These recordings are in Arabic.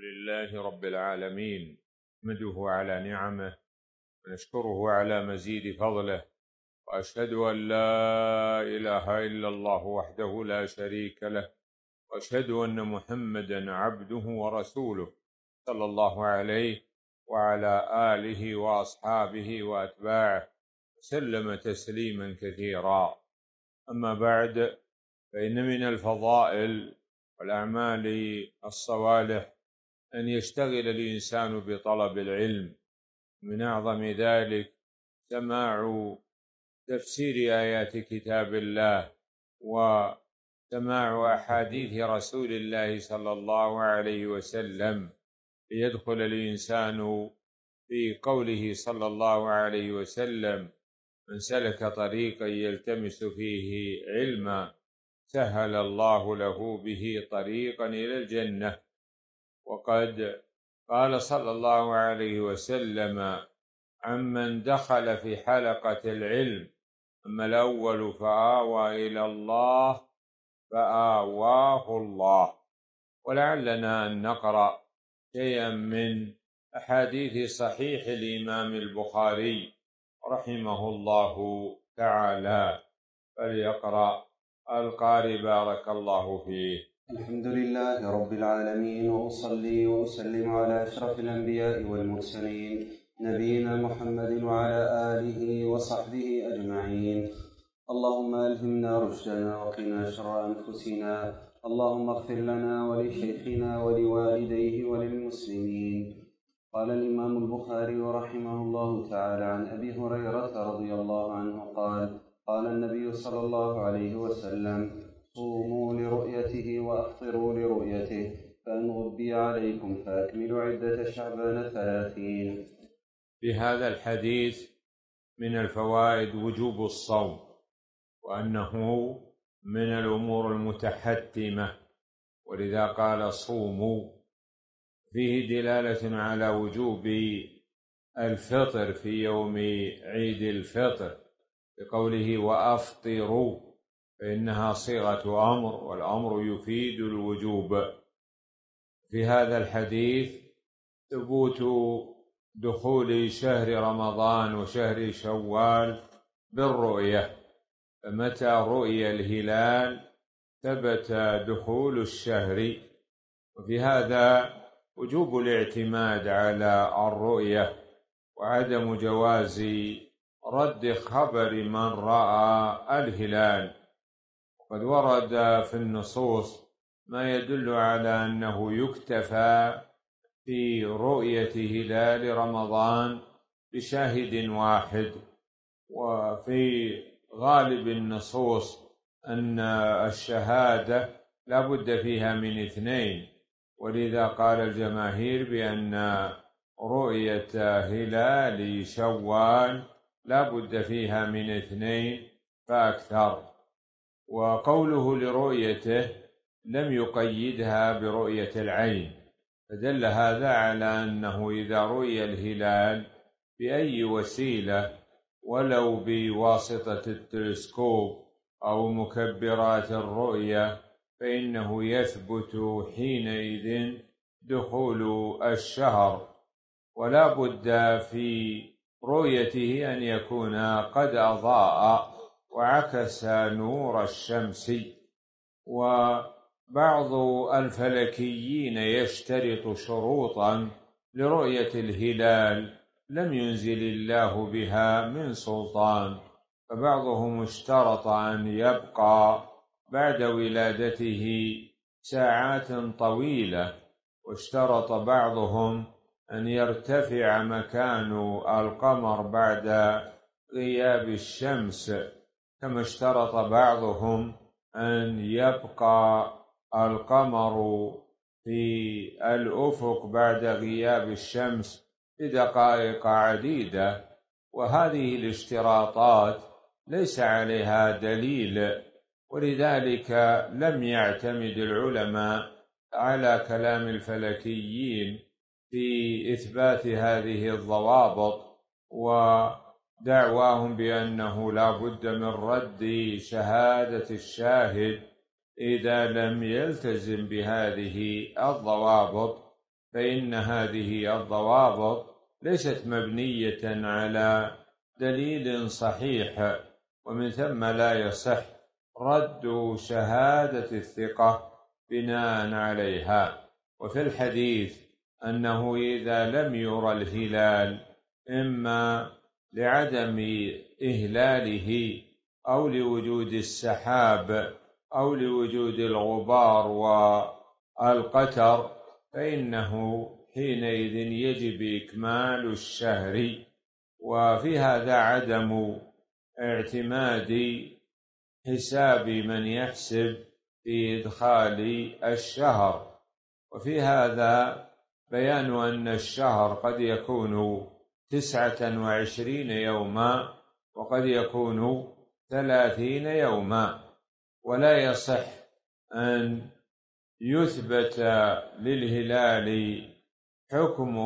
لله رب العالمين، نحمده على نعمه ونشكره على مزيد فضله، وأشهد أن لا إله إلا الله وحده لا شريك له، وأشهد أن محمدا عبده ورسوله صلى الله عليه وعلى آله وأصحابه وأتباعه وسلم تسليما كثيرا. أما بعد، فإن من الفضائل والأعمال الصالحة أن يشتغل الإنسان بطلب العلم، من أعظم ذلك سماع تفسير آيات كتاب الله وسماع أحاديث رسول الله صلى الله عليه وسلم، ليدخل الإنسان في قوله صلى الله عليه وسلم: من سلك طريقا يلتمس فيه علما سهل الله له به طريقا إلى الجنة. وقد قال صلى الله عليه وسلم عمن دخل في حلقة العلم: أما الأول فآوى إلى الله فآواه الله. ولعلنا أن نقرأ شيئا من أحاديث صحيح الإمام البخاري رحمه الله تعالى، فليقرأ القارئ بارك الله فيه. الحمد لله رب العالمين، وأصلي وأسلم على أشرف الأنبياء والمرسلين نبينا محمد وعلى آله وصحبه أجمعين. اللهم ألهمنا رشدنا وقنا شر أنفسنا، اللهم اغفر لنا ولشيخنا ولوالديه وللمسلمين. قال الإمام البخاري رحمه الله تعالى عن أبي هريرة رضي الله عنه قال: قال النبي صلى الله عليه وسلم: صوموا لرؤيته وأفطروا لرؤيته، فإن غبي عليكم فأكملوا عدة شعبان 30. في هذا الحديث من الفوائد وجوب الصوم، وأنه من الأمور المتحتمة، ولذا قال صوموا. فيه دلالة على وجوب الفطر في يوم عيد الفطر بقوله وأفطروا، فإنها صيغة أمر، والأمر يفيد الوجوب. في هذا الحديث ثبوت دخول شهر رمضان وشهر شوال بالرؤية، فمتى رؤي الهلال ثبت دخول الشهر. وفي هذا وجوب الاعتماد على الرؤية، وعدم جواز رد خبر من رأى الهلال. وقد ورد في النصوص ما يدل على أنه يكتفى في رؤية هلال رمضان بشاهد واحد، وفي غالب النصوص أن الشهادة لا بد فيها من اثنين، ولذا قال الجماهير بأن رؤية هلال شوال لا بد فيها من اثنين فأكثر. وقوله لرؤيته لم يقيدها برؤية العين، فدل هذا على أنه إذا رؤي الهلال بأي وسيلة، ولو بواسطة التلسكوب أو مكبرات الرؤية، فإنه يثبت حينئذ دخول الشهر، ولا بد في رؤيته أن يكون قد أضاء وعكس نور الشمس. وبعض الفلكيين يشترط شروطا لرؤية الهلال لم ينزل الله بها من سلطان، فبعضهم اشترط أن يبقى بعد ولادته ساعات طويلة، واشترط بعضهم أن يرتفع مكان القمر بعد غياب الشمس، كما اشترط بعضهم أن يبقى القمر في الأفق بعد غياب الشمس بدقائق عديدة. وهذه الاشتراطات ليس عليها دليل، ولذلك لم يعتمد العلماء على كلام الفلكيين في إثبات هذه الضوابط، ودعواهم بأنه لا بد من رد شهادة الشاهد إذا لم يلتزم بهذه الضوابط، فإن هذه الضوابط ليست مبنية على دليل صحيح، ومن ثم لا يصح رد شهادة الثقة بناء عليها. وفي الحديث أنه إذا لم يرى الهلال إما لعدم إهلاله أو لوجود السحاب أو لوجود الغبار والقتر، فإنه حينئذ يجب إكمال الشهر. وفي هذا عدم اعتماد حساب من يحسب في إدخال الشهر. وفي هذا بيان أن الشهر قد يكون 29 يوما وقد يكون 30 يوما، ولا يصح أن يثبت للهلال حكم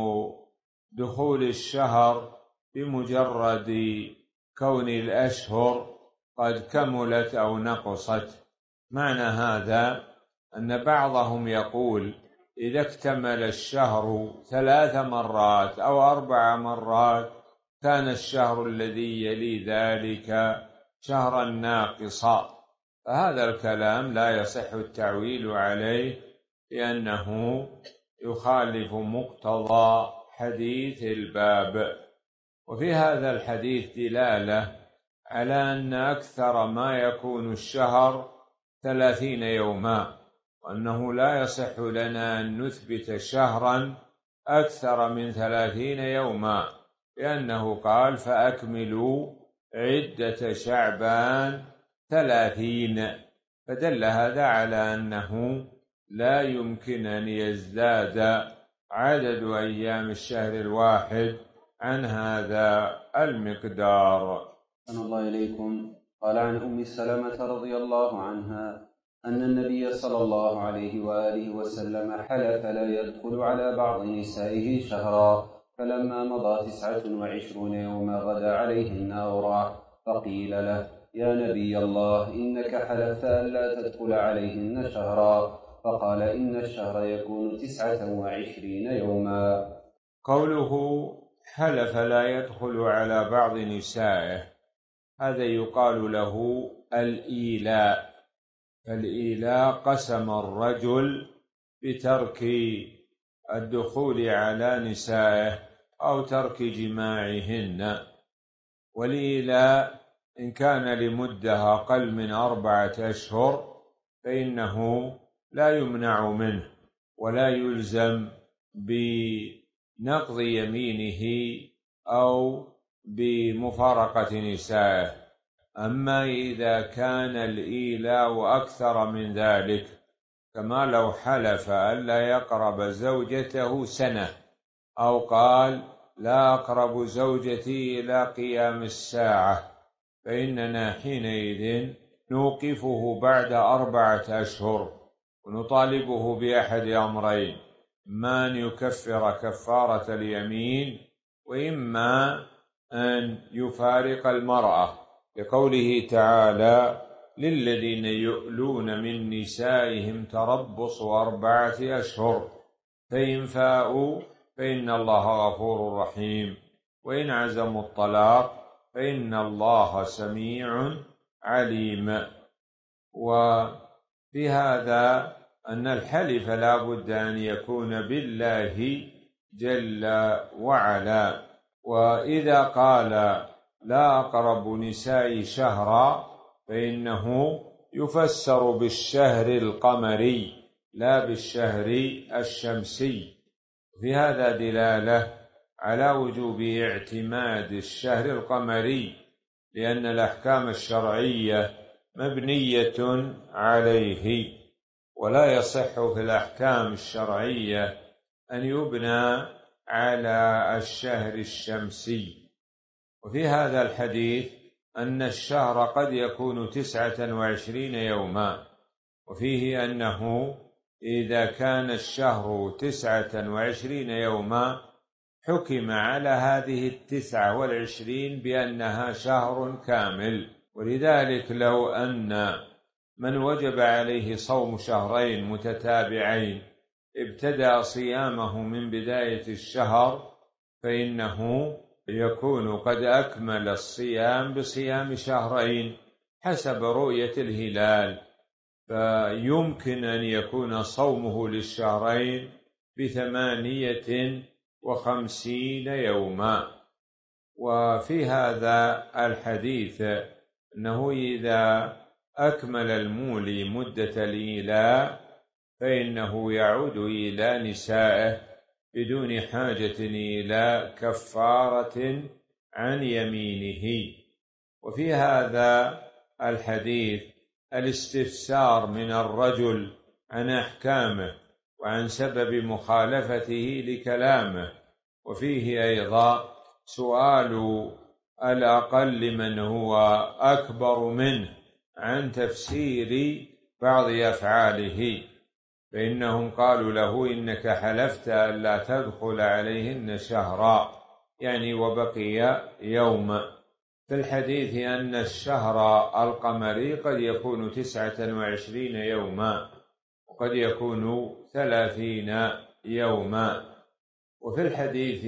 دخول الشهر بمجرد كون الأشهر قد كملت أو نقصت. معنى هذا أن بعضهم يقول إذا اكتمل الشهر 3 مرات أو 4 مرات كان الشهر الذي يلي ذلك شهرا ناقصا، فهذا الكلام لا يصح التعويل عليه لأنه يخالف مقتضى حديث الباب. وفي هذا الحديث دلالة على أن أكثر ما يكون الشهر 30 يوما، وأنه لا يصح لنا أن نثبت شهرا أكثر من 30 يوما، لأنه قال فأكملوا عدة شعبان 30، فدل هذا على أنه لا يمكن أن يزداد عدد أيام الشهر الواحد عن هذا المقدار. أحسن الله إليكم. قال عن أم سلمة رضي الله عنها أن النبي صلى الله عليه وآله وسلم حلف لا يدخل على بعض نسائه شهرا، فلما مضى 29 يوما غدا عليه النار، فقيل له يا نبي الله إنك حلفت ألا تدخل عليهن شهرا، فقال إن الشهر يكون 29 يوما. قوله حلف لا يدخل على بعض نسائه، هذا يقال له الإيلاء. فالإيلاء قسم الرجل بترك الدخول على نسائه أو ترك جماعهن، والإيلاء إن كان لمدة أقل من 4 أشهر فإنه لا يمنع منه ولا يلزم بنقض يمينه أو بمفارقة نسائه. أما إذا كان الإيلاء أكثر من ذلك، كما لو حلف ألا يقرب زوجته سنة، أو قال لا أقرب زوجتي إلى قيام الساعة، فإننا حينئذ نوقفه بعد 4 أشهر ونطالبه بأحد أمرين: إما أن يكفر كفارة اليمين، وإما أن يفارق المرأة، لقوله تعالى للذين يؤلون من نسائهم تربص 4 أشهر، فإن فاءوا فإن الله غفور رحيم، وإن عزموا الطلاق فإن الله سميع عليم. وفي هذا أن الحلف لا بد أن يكون بالله جل وعلا. وإذا قال لا أقرب نسائي شهرا، فإنه يفسر بالشهر القمري لا بالشهر الشمسي. في هذا دلالة على وجوب اعتماد الشهر القمري، لأن الأحكام الشرعية مبنية عليه، ولا يصح في الأحكام الشرعية أن يبنى على الشهر الشمسي. وفي هذا الحديث أن الشهر قد يكون 29 يوما، وفيه أنه إذا كان الشهر 29 يوما حكم على هذه 29 بأنها شهر كامل. ولذلك لو أن من وجب عليه صوم شهرين متتابعين ابتدأ صيامه من بداية الشهر فإنه يكون قد أكمل الصيام بصيام شهرين حسب رؤية الهلال، فيمكن أن يكون صومه للشهرين ب58 يوما. وفي هذا الحديث أنه إذا أكمل المولي مدة الإيلاء فإنه يعود إلى نسائه بدون حاجة إلى كفارة عن يمينه. وفي هذا الحديث الاستفسار من الرجل عن أحكامه وعن سبب مخالفته لكلامه، وفيه أيضا سؤال الأقل من هو أكبر منه عن تفسير بعض أفعاله، فإنهم قالوا له إنك حلفت ألا تدخل عليهن شهرا، يعني وبقي يوم. في الحديث أن الشهر القمري قد يكون 29 يوما وقد يكون 30 يوما. وفي الحديث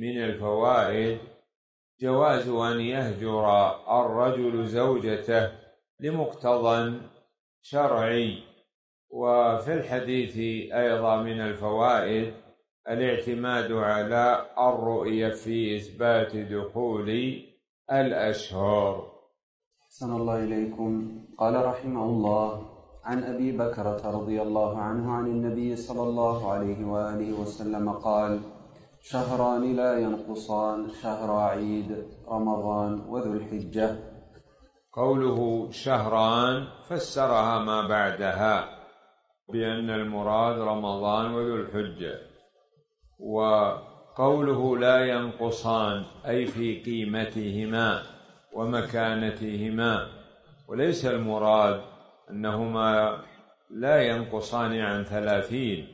من الفوائد جواز أن يهجر الرجل زوجته لمقتضى شرعي. وفي الحديث أيضا من الفوائد الاعتماد على الرؤية في إثبات دخول الأشهر. أحسن الله إليكم. قال رحمه الله: عن أبي بكرة رضي الله عنه عن النبي صلى الله عليه وآله وسلم قال: شهران لا ينقصان، شهر عيد رمضان وذو الحجة. قوله شهران فسرها ما بعدها بأن المراد رمضان وذو الحجة. وقوله لا ينقصان أي في قيمتهما ومكانتهما، وليس المراد أنهما لا ينقصان عن 30،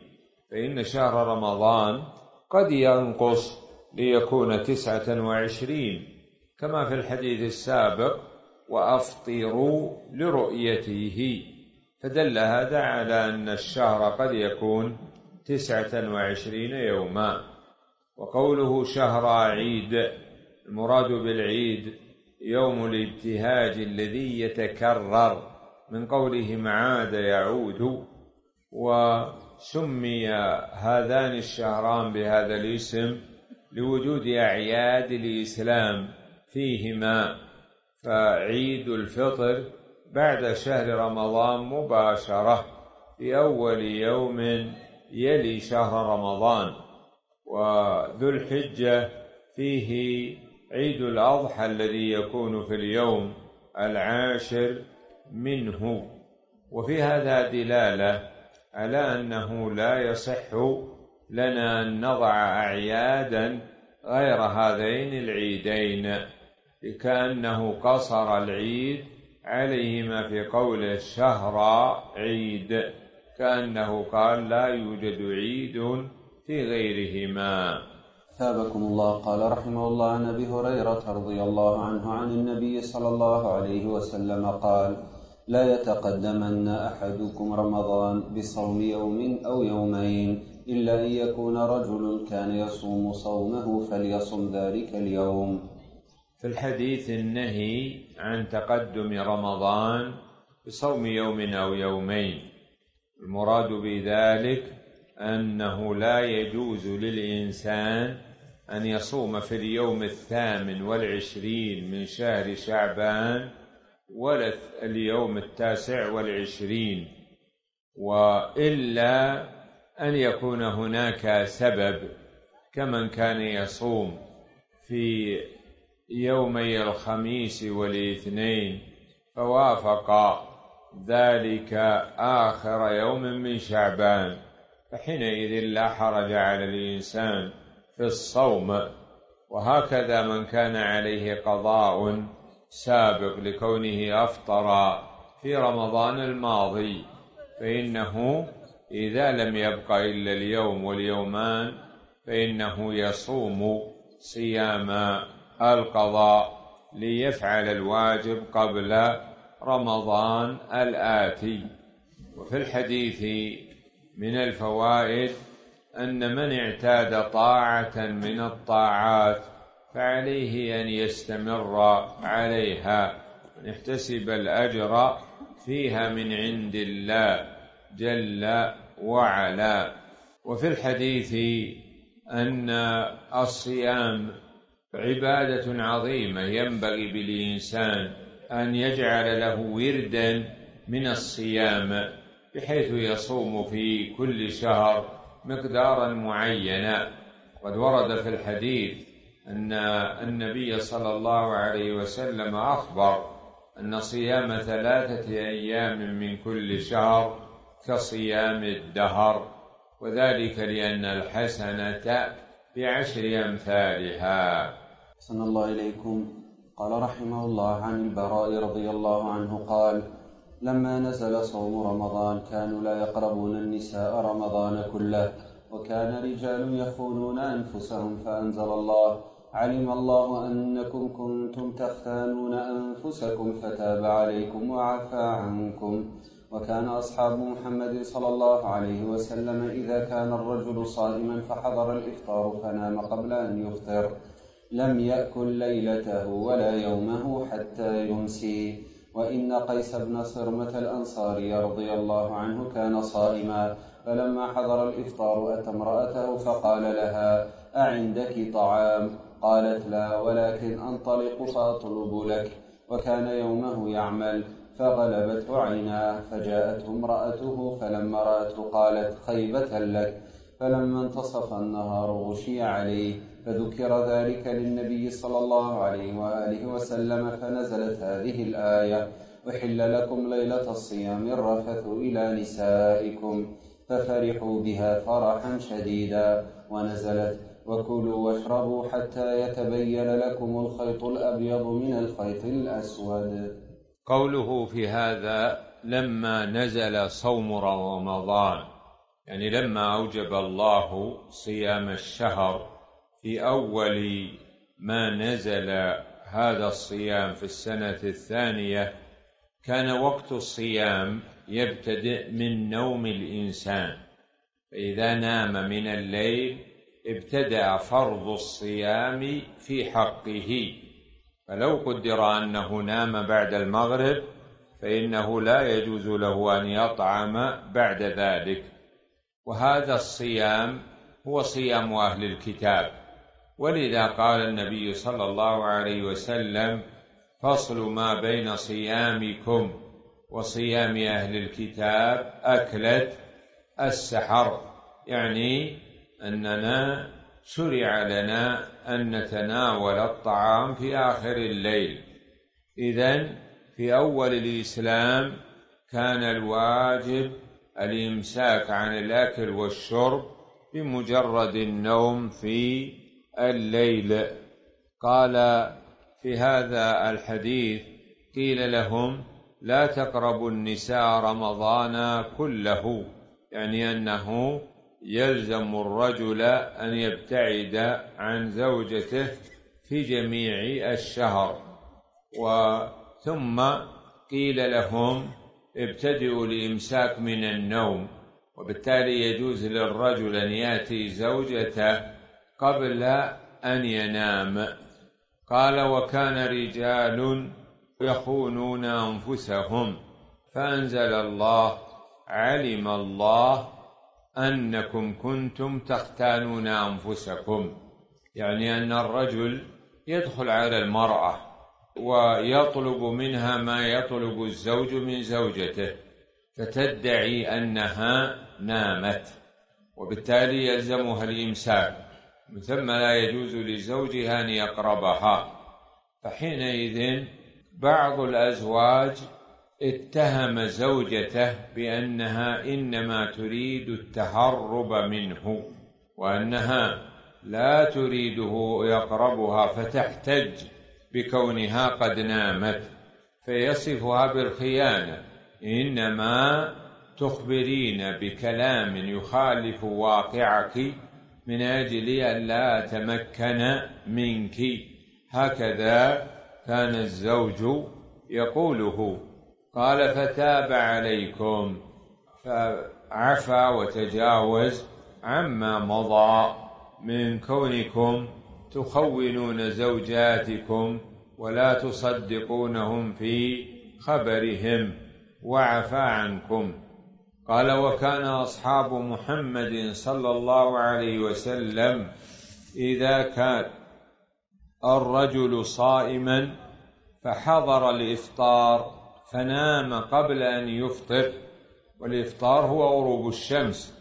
فإن شهر رمضان قد ينقص ليكون 29 كما في الحديث السابق: وأفطروا لرؤيته، فدل هذا على أن الشهر قد يكون 29 يوما. وقوله شهر عيد، المراد بالعيد يوم الابتهاج الذي يتكرر، من قوله معاد يعود. وسمي هذان الشهران بهذا الاسم لوجود أعياد الإسلام فيهما، فعيد الفطر بعد شهر رمضان مباشرة في أول يوم يلي شهر رمضان. وذو الحجة فيه عيد الأضحى الذي يكون في اليوم 10 منه. وفي هذا دلالة على أنه لا يصح لنا أن نضع أعيادا غير هذين العيدين، لكأنه قصر العيد عليهما في قول الشهر عيد، كأنه قال لا يوجد عيد في غيرهما. ثابكم الله. قال رحمه الله: عن أبي هريرة رضي الله عنه عن النبي صلى الله عليه وسلم قال: لا يتقدمن أحدكم رمضان بصوم يوم أو يومين إلا أن يكون رجل كان يصوم صومه فليصم ذلك اليوم. في الحديث النهي عن تقدم رمضان بصوم يوم أو يومين، المراد بذلك أنه لا يجوز للإنسان أن يصوم في اليوم 28 من شهر شعبان ولا اليوم 29، وإلا أن يكون هناك سبب، كمن كان يصوم في يومي الخميس والاثنين فوافق ذلك آخر يوم من شعبان، فحينئذ لا حرج على الإنسان في الصوم. وهكذا من كان عليه قضاء سابق لكونه أفطر في رمضان الماضي، فإنه إذا لم يبق إلا اليوم واليومان فإنه يصوم صيام القضاء ليفعل الواجب قبل رمضان الآتي. وفي الحديث من الفوائد أن من اعتاد طاعة من الطاعات فعليه أن يستمر عليها ويحتسب الأجر فيها من عند الله جل وعلا. وفي الحديث أن الصيام عبادة عظيمة ينبغي بالإنسان أن يجعل له وردا من الصيام بحيث يصوم في كل شهر مقدارا معينا. قد ورد في الحديث أن النبي صلى الله عليه وسلم أخبر أن صيام 3 أيام من كل شهر كصيام الدهر، وذلك لأن الحسنة ب10 أمثالها. أحسن الله إليكم. قال رحمه الله عن البراء رضي الله عنه قال: لما نزل صوم رمضان كانوا لا يقربون النساء رمضان كله، وكان رجال يخونون أنفسهم، فأنزل الله: علم الله أنكم كنتم تختانون أنفسكم فتاب عليكم وعفى عنكم. وكان أصحاب محمد صلى الله عليه وسلم إذا كان الرجل صائما فحضر الإفطار فنام قبل أن يفطر لم يأكل ليلته ولا يومه حتى يمسي. وإن قيس بن صرمة الأنصاري رضي الله عنه كان صائما، فلما حضر الإفطار أتى امرأته فقال لها: أعندك طعام؟ قالت: لا، ولكن أنطلق فأطلب لك. وكان يومه يعمل، فغلبته عيناه فجاءته امرأته، فلما رأته قالت: خيبة لك. فلما انتصف النهار غشي عليه، فذكر ذلك للنبي صلى الله عليه وآله وسلم، فنزلت هذه الآية: أحل لكم ليلة الصيام الرفث إلى نسائكم، ففرحوا بها فرحا شديدا. ونزلت: وكلوا واشربوا حتى يتبين لكم الخيط الأبيض من الخيط الأسود. قوله في هذا: لما نزل صوم رمضان، يعني لما أوجب الله صيام الشهر في أول ما نزل هذا الصيام في السنة الثانية، كان وقت الصيام يبتدئ من نوم الإنسان، فإذا نام من الليل ابتدأ فرض الصيام في حقه. فلو قدر أنه نام بعد المغرب فإنه لا يجوز له أن يطعم بعد ذلك. وهذا الصيام هو صيام أهل الكتاب، ولذا قال النبي صلى الله عليه وسلم: فصل ما بين صيامكم وصيام أهل الكتاب أكلة السحر، يعني أننا شرع لنا أن نتناول الطعام في آخر الليل. إذن في أول الإسلام كان الواجب الإمساك عن الأكل والشرب بمجرد النوم في الليل. قال في هذا الحديث: قيل لهم: لا تقربوا النساء رمضان كله، يعني أنه يلزم الرجل أن يبتعد عن زوجته في جميع الشهر. وثم قيل لهم: ابتدئوا الإمساك من النوم، وبالتالي يجوز للرجل أن يأتي زوجته قبل أن ينام. قال: وكان رجال يخونون أنفسهم، فأنزل الله: علم الله أنكم كنتم تختانون أنفسكم، يعني أن الرجل يدخل على المرأة ويطلب منها ما يطلب الزوج من زوجته، فتدعي أنها نامت، وبالتالي يلزمها الإمساك، من ثم لا يجوز لزوجها أن يقربها. فحينئذ بعض الأزواج اتهم زوجته بأنها إنما تريد التهرب منه، وأنها لا تريده يقربها، فتحتج بكونها قد نامت، فيصفها بالخيانة: إنما تخبرين بكلام يخالف واقعك من أجل أن لا أتمكن منك. هكذا كان الزوج يقوله. قال: فتاب عليكم، عفا وتجاوز عما مضى من كونكم تخونون زوجاتكم ولا تصدقونهم في خبرهم وعفا عنكم. قال: وكان أصحاب محمد صلى الله عليه وسلم إذا كان الرجل صائما فحضر الإفطار فنام قبل أن يفطر، والإفطار هو غروب الشمس،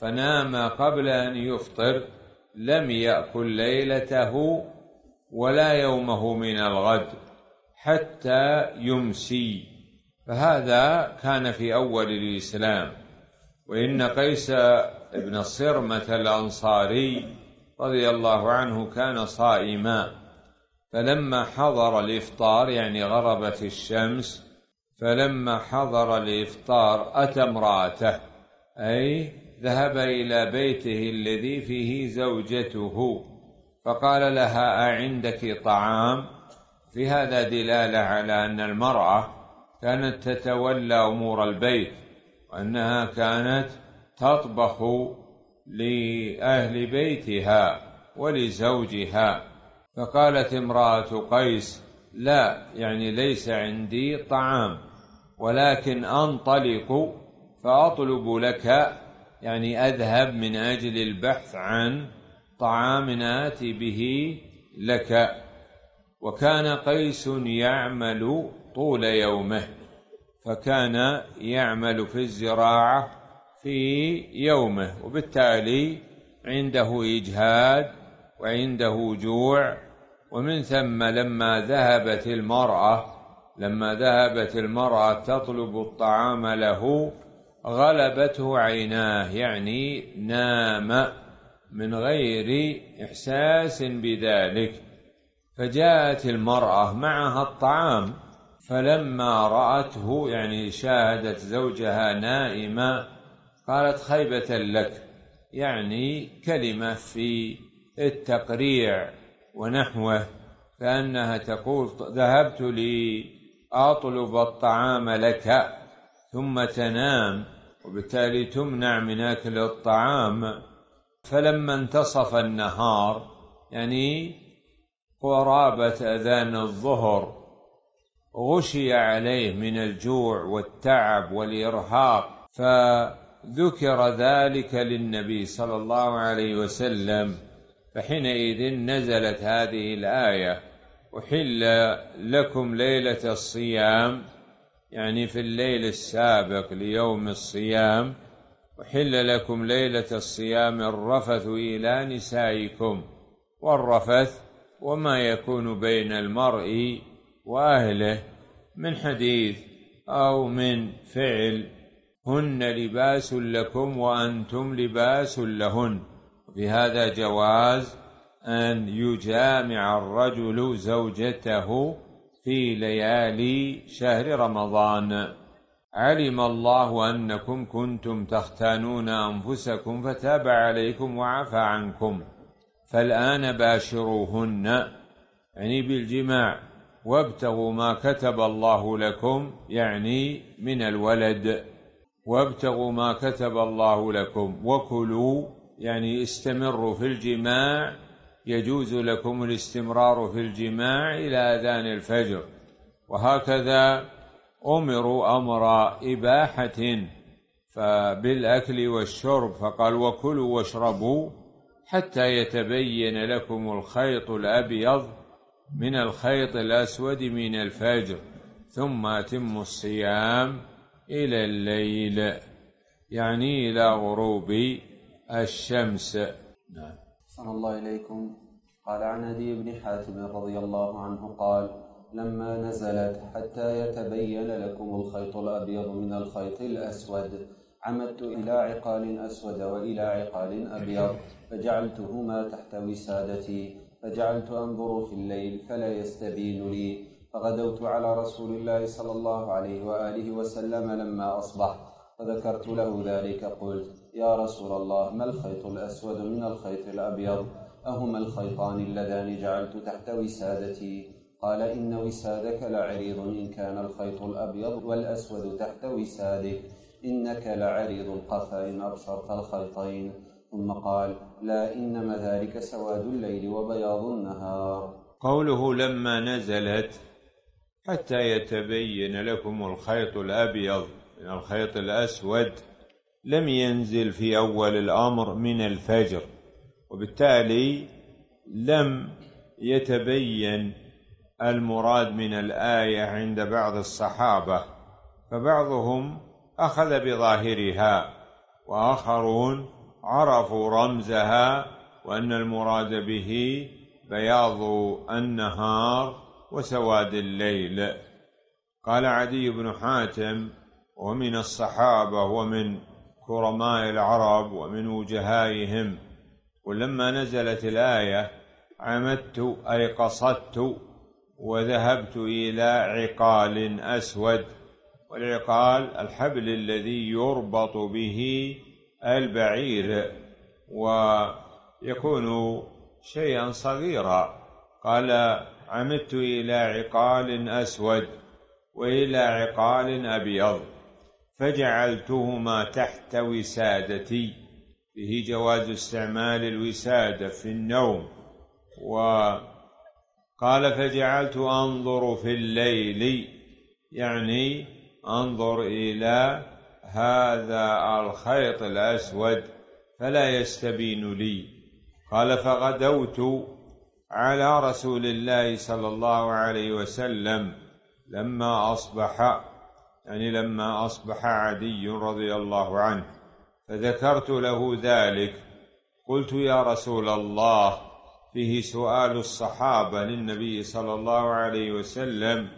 فنام قبل أن يفطر لم يأكل ليلته ولا يومه من الغد حتى يمسي. فهذا كان في أول الإسلام. وإن قيس بن الصرمة الأنصاري رضي الله عنه كان صائما، فلما حضر الإفطار يعني غربت الشمس، فلما حضر الإفطار أتى امرأته، أي ذهب إلى بيته الذي فيه زوجته، فقال لها: أعندك طعام؟ في هذا دلالة على أن المرأة كانت تتولى أمور البيت، وأنها كانت تطبخ لأهل بيتها ولزوجها. فقالت امرأة قيس: لا، يعني ليس عندي طعام، ولكن أنطلق فأطلب لك، يعني أذهب من أجل البحث عن طعام آتي به لك. وكان قيس يعمل طول يومه، فكان يعمل في الزراعة في يومه، وبالتالي عنده إجهاد وعنده جوع. ومن ثم لما ذهبت المرأة تطلب الطعام له غلبته عيناه، يعني نام من غير إحساس بذلك. فجاءت المرأة معها الطعام، فلما رأته يعني شاهدت زوجها نائما قالت: خيبة لك، يعني كلمة في التقريع ونحوه، كأنها تقول: ذهبت لأطلب الطعام لك ثم تنام، وبالتالي تمنع من أكل الطعام. فلما انتصف النهار يعني قرابة أذان الظهر غشي عليه من الجوع والتعب والإرهاق، فذكر ذلك للنبي صلى الله عليه وسلم، فحينئذ نزلت هذه الآية: أحل لكم ليلة الصيام، يعني في الليل السابق ليوم الصيام، أحل لكم ليلة الصيام الرفث إلى نسائكم. والرفث وما يكون بين المرء وأهله من حديث أو من فعل. هن لباس لكم وأنتم لباس لهن. بهذا جواز أن يجامع الرجل زوجته في ليالي شهر رمضان. علم الله أنكم كنتم تختانون أنفسكم فتاب عليكم وعفى عنكم، فالآن باشروهن، يعني بالجماع، وابتغوا ما كتب الله لكم، يعني من الولد، وابتغوا ما كتب الله لكم، وكلوا، يعني استمروا في الجماع، يجوز لكم الاستمرار في الجماع إلى أذان الفجر. وهكذا أمروا أمر إباحة بالأكل والشرب، فقال: وكلوا واشربوا حتى يتبين لكم الخيط الأبيض من الخيط الأسود من الفجر، ثم أتموا الصيام إلى الليل، يعني إلى غروب الشمس. نعم. صلى الله إليكم. قال: عن عدي بن حاتم رضي الله عنه قال: لما نزلت حتى يتبين لكم الخيط الأبيض من الخيط الأسود عمدت إلى عقال أسود وإلى عقال أبيض فجعلتهما تحت وسادتي، فجعلت أنظر في الليل فلا يستبين لي، فغدوت على رسول الله صلى الله عليه وآله وسلم لما أصبح فذكرت له ذلك، قلت: يا رسول الله، ما الخيط الأسود من الخيط الأبيض؟ أهما الخيطان اللذان جعلت تحت وسادتي؟ قال: إن وسادك لعريض إن كان الخيط الأبيض والأسود تحت وسادك، إنك لعريض القفا إن أبصرت الخيطين. ثم قال: لا، إنما ذلك سواد الليل وبياض النهار. قوله لما نزلت: حتى يتبين لكم الخيط الأبيض من الخيط الأسود، لم ينزل في أول الأمر من الفجر، وبالتالي لم يتبين المراد من الآية عند بعض الصحابة، فبعضهم أخذ بظاهرها، وآخرون عرفوا رمزها وأن المراد به بياض النهار وسواد الليل. قال عدي بن حاتم ومن الصحابة ومن كرماء العرب ومن وجهائهم: ولما نزلت الآية عمدت أي قصدت وذهبت إلى عقال أسود، والعقال الحبل الذي يربط به البعير ويكون شيئا صغيرا. قال: عمدت إلى عقال أسود وإلى عقال أبيض فجعلتهما تحت وسادتي. فيه جواز استعمال الوسادة في النوم. وقال: فجعلت أنظر في الليل، يعني أنظر إلى هذا الخيط الأسود فلا يستبين لي. قال: فغدوت على رسول الله صلى الله عليه وسلم لما أصبح، يعني لما أصبح عدي رضي الله عنه، فذكرت له ذلك. قلت: يا رسول الله. فيه سؤال الصحابة للنبي صلى الله عليه وسلم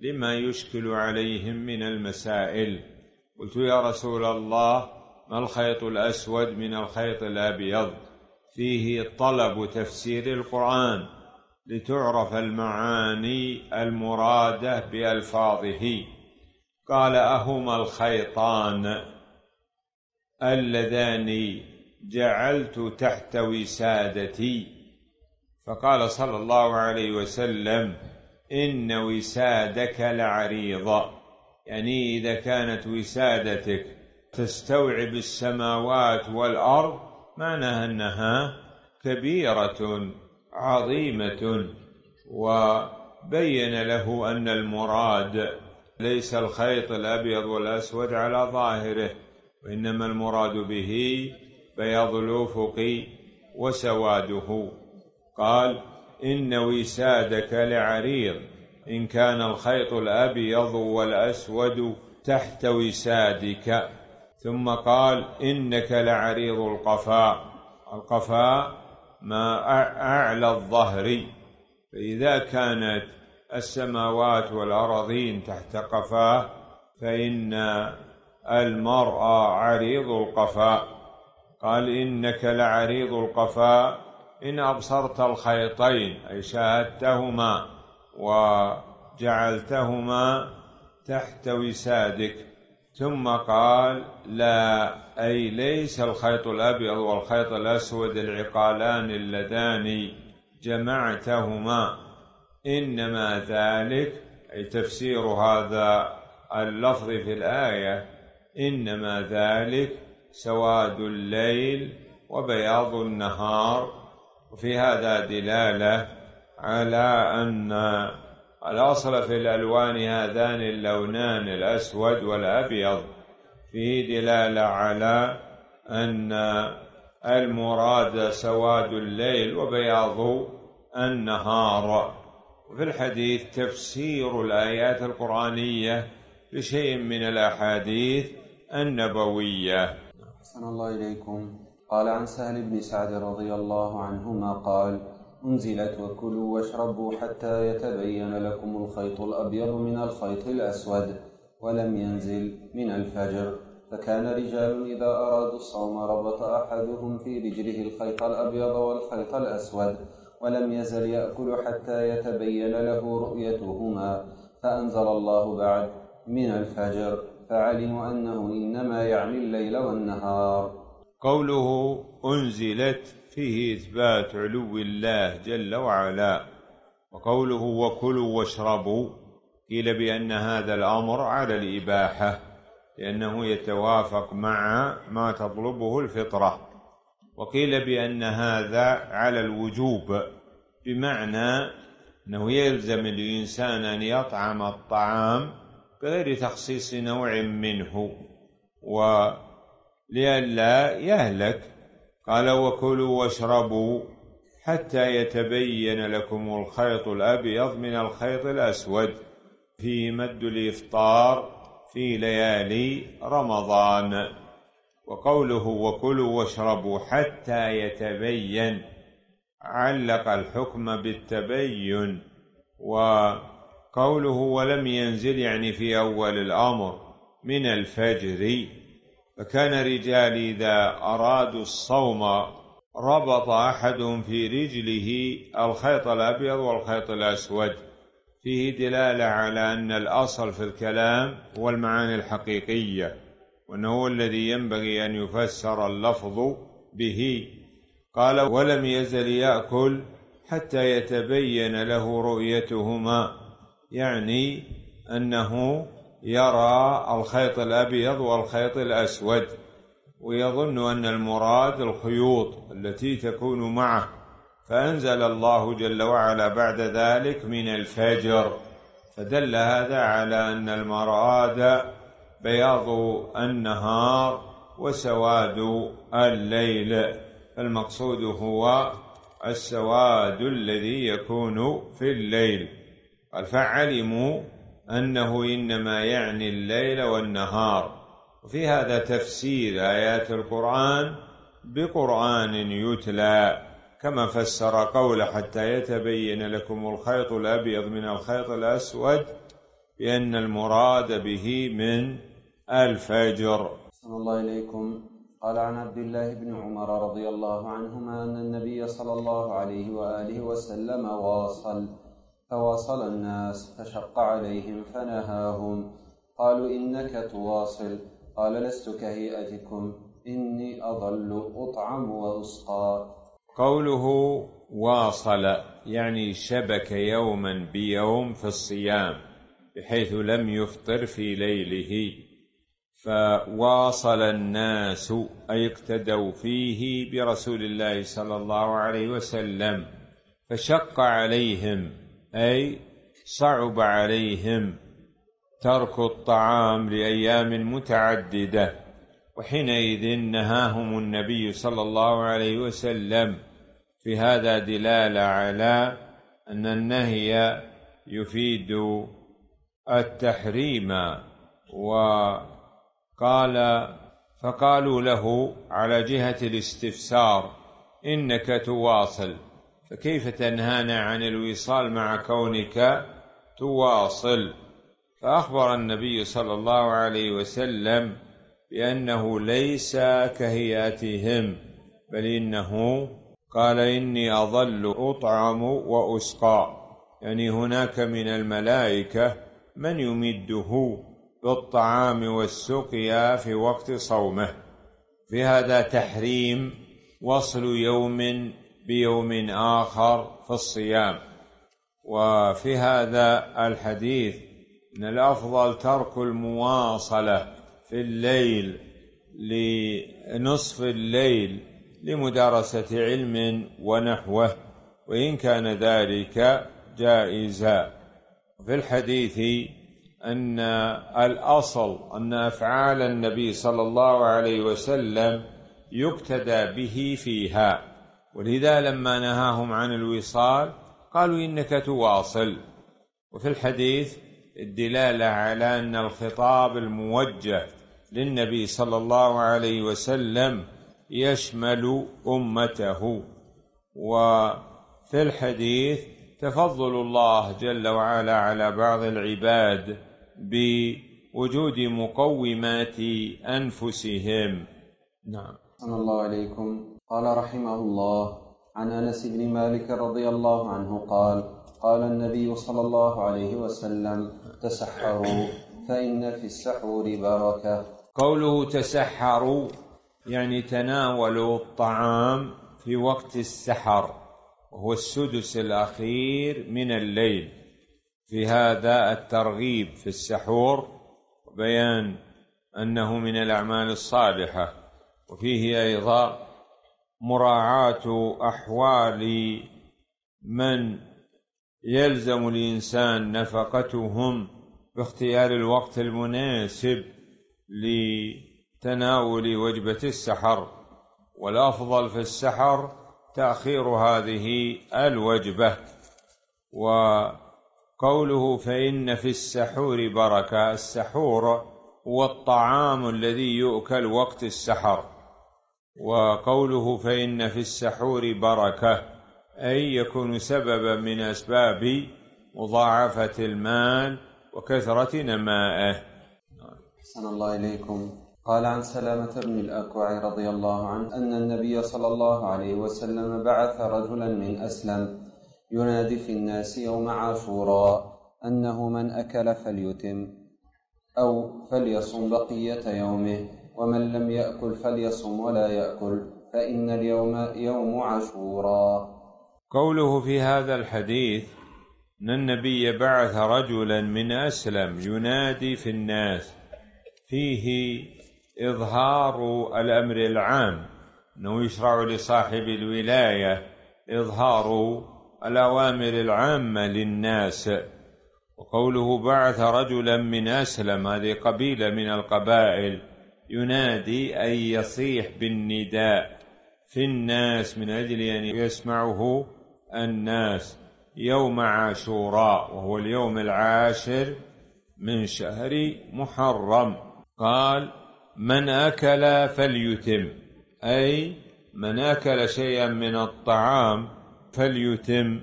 لما يشكل عليهم من المسائل. قلت: يا رسول الله، ما الخيط الأسود من الخيط الأبيض؟ فيه طلب تفسير القرآن لتعرف المعاني المرادة بألفاظه. قال: أهما الخيطان اللذان جعلت تحت وسادتي؟ فقال صلى الله عليه وسلم: إن وسادك لعريضة، يعني إذا كانت وسادتك تستوعب السماوات والأرض معناها أنها كبيرة عظيمة. وبين له أن المراد ليس الخيط الأبيض والأسود على ظاهره، وإنما المراد به بياض الأفق وسواده. قال: إن وسادك لعريض، إن كان الخيط الأبيض والأسود تحت وسادك. ثم قال: إنك لعريض القفاء. القفاء ما أعلى الظهر، فإذا كانت السماوات والأراضين تحت قفاه فإن المرأة عريض القفاء. قال: إنك لعريض القفاء إن أبصرت الخيطين، أي شاهدتهما وجعلتهما تحت وسادك. ثم قال: لا، أي ليس الخيط الأبيض والخيط الأسود العقالان اللذان جمعتهما، إنما ذلك، أي تفسير هذا اللفظ في الآية، إنما ذلك سواد الليل وبياض النهار. وفي هذا دلالة على أن الأصل في الألوان هذان اللونان الأسود والأبيض، فيه دلالة على أن المراد سواد الليل وبياض النهار. وفي الحديث تفسير الآيات القرآنية بشيء من الأحاديث النبوية. أحسن الله إليكم. قال: عن سهل بن سعد رضي الله عنهما قال: أنزلت: وكلوا واشربوا حتى يتبين لكم الخيط الأبيض من الخيط الأسود. ولم ينزل من الفجر، فكان رجال إذا أرادوا الصوم ربط أحدهم في رجله الخيط الأبيض والخيط الأسود، ولم يزل يأكل حتى يتبين له رؤيتهما، فأنزل الله بعد: من الفجر، فعلموا أنه إنما يعمل الليل والنهار. قوله: أنزلت، فيه إثبات علو الله جل وعلا. وقوله: وكلوا واشربوا، قيل بأن هذا الأمر على الإباحة، لأنه يتوافق مع ما تطلبه الفطرة. وقيل بأن هذا على الوجوب، بمعنى أنه يلزم الإنسان أن يطعم الطعام بغير تخصيص نوع منه ولئلا يهلك. قال وكلوا واشربوا حتى يتبين لكم الخيط الأبيض من الخيط الأسود، في مد الإفطار في ليالي رمضان. وقوله وكلوا واشربوا حتى يتبين، علق الحكم بالتبين. وقوله ولم ينزل يعني في أول الأمر من الفجر، فكان رجال إذا أرادوا الصوم ربط أحدهم في رجله الخيط الأبيض والخيط الأسود، فيه دلالة على أن الأصل في الكلام هو المعاني الحقيقية، وأنه الذي ينبغي أن يفسر اللفظ به. قال ولم يزل يأكل حتى يتبين له رؤيتهما، يعني أنه يرى الخيط الأبيض والخيط الأسود، ويظن أن المراد الخيوط التي تكون معه، فأنزل الله جل وعلا بعد ذلك من الفجر، فدل هذا على أن المراد بياض النهار وسواد الليل، فالمقصود هو السواد الذي يكون في الليل. قال فعلموا أنه إنما يعني الليل والنهار. وفي هذا تفسير آيات القرآن بقرآن يتلى، كما فسر قول حتى يتبين لكم الخيط الأبيض من الخيط الأسود بأن المراد به من الفجر. صلى الله عليكم. قال عن عبد الله بن عمر رضي الله عنهما أن النبي صلى الله عليه وآله وسلم فواصل الناس فشق عليهم فنهاهم، قالوا إنك تواصل، قال لست كهيئتكم إني أظل أطعم وأسقى. قوله واصل يعني شبك يوما بيوم في الصيام، بحيث لم يفطر في ليله، فواصل الناس أي اقتدوا فيه برسول الله صلى الله عليه وسلم، فشق عليهم أي صعب عليهم ترك الطعام لأيام متعددة، وحينئذ نهاهم النبي صلى الله عليه وسلم. في هذا دلالة على أن النهي يفيد التحريم. وقال فقالوا له على جهة الاستفسار إنك تواصل، فكيف تنهانا عن الوصال مع كونك تواصل؟ فأخبر النبي صلى الله عليه وسلم بأنه ليس كهياتهم، بل إنه قال إني أظل أطعم وأسقى، يعني هناك من الملائكة من يمده بالطعام والسقيا في وقت صومه. في هذا تحريم وصل يوم بيوم آخر في الصيام. وفي هذا الحديث أن الأفضل ترك المواصلة في الليل لنصف الليل لمدارسة علم ونحوه، وإن كان ذلك جائزا. في الحديث أن الأصل أن أفعال النبي صلى الله عليه وسلم يقتدى به فيها، ولذا لما نهاهم عن الوصال قالوا إنك تواصل. وفي الحديث الدلالة على أن الخطاب الموجه للنبي صلى الله عليه وسلم يشمل أمته. وفي الحديث تفضل الله جل وعلا على بعض العباد بوجود مقومات أنفسهم. نعم. السلام الله عليكم. قال رحمه الله عن أنس بن مالك رضي الله عنه قال قال النبي صلى الله عليه وسلم تسحروا فإن في السحور بركة. قوله تسحروا يعني تناولوا الطعام في وقت السحر، وهو السدس الأخير من الليل. في هذا الترغيب في السحور، بيان أنه من الأعمال الصالحة. وفيه أيضا مراعاة أحوال من يلزم الإنسان نفقتهم باختيار الوقت المناسب لتناول وجبة السحر، والأفضل في السحر تأخير هذه الوجبة. وقوله فإن في السحور بركة، السحور والطعام الذي يؤكل وقت السحر. وقوله فإن في السحور بركة أي يكون سببا من أسباب مضاعفة المال وكثرة نمائه. أحسن الله إليكم. قال عن سلامة بن الأكوع رضي الله عنه أن النبي صلى الله عليه وسلم بعث رجلا من أسلم ينادي في الناس يوم عاشوراء أنه من أكل فليتم أو فليصم بقية يومه، ومن لم يأكل فليصم ولا يأكل، فإن اليوم يوم عاشوراء. قوله في هذا الحديث أن النبي بعث رجلا من أسلم ينادي في الناس، فيه إظهار الأمر العام، أنه يشرع لصاحب الولاية إظهار الأوامر العامة للناس. وقوله بعث رجلا من أسلم، هذه قبيلة من القبائل، ينادي أي يصيح بالنداء في الناس من أجل أن يسمعه الناس يوم عاشوراء، وهو اليوم العاشر من شهر محرم. قال من أكل فليتم، أي من أكل شيئا من الطعام فليتم،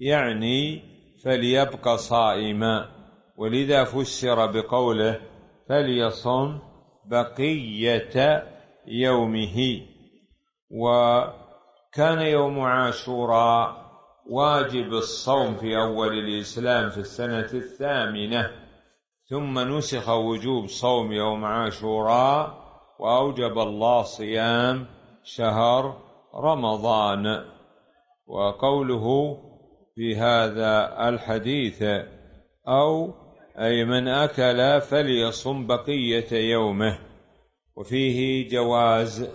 يعني فليبقى صائما. ولذا فسر بقوله فليصم بقية يومه. وكان يوم عاشوراء واجب الصوم في أول الإسلام في السنة 8، ثم نسخ وجوب صوم يوم عاشوراء وأوجب الله صيام شهر رمضان. وقوله في هذا الحديث أو أي من أكل فليصم بقية يومه. وفيه جواز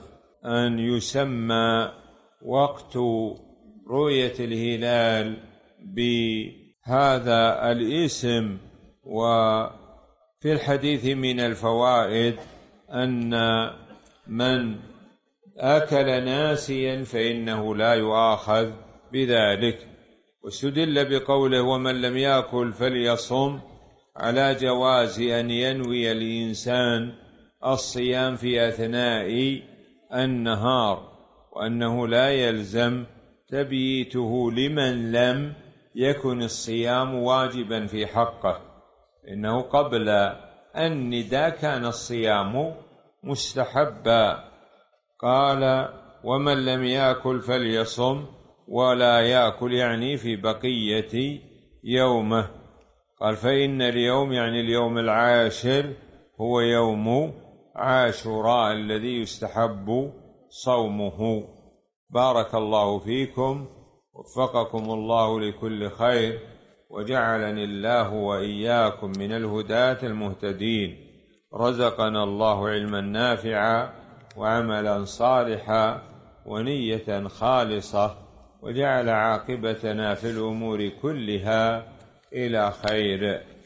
أن يسمى وقت رؤية الهلال بهذا الاسم. وفي الحديث من الفوائد أن من أكل ناسيا فإنه لا يؤاخذ بذلك، واستدل بقوله ومن لم يأكل فليصم على جواز أن ينوي الإنسان الصيام في أثناء النهار، وأنه لا يلزم تبييته لمن لم يكن الصيام واجبا في حقه، إنه قبل النداء كان الصيام مستحبا. قال ومن لم يأكل فليصم ولا يأكل، يعني في بقية يومه. قال فإن اليوم يعني اليوم العاشر هو يوم عاشوراء الذي يستحب صومه. بارك الله فيكم، وفقكم الله لكل خير، وجعلني الله وإياكم من الهداة المهتدين، رزقنا الله علما نافعا وعملا صالحا ونية خالصة، وجعل عاقبتنا في الأمور كلها إلى خير.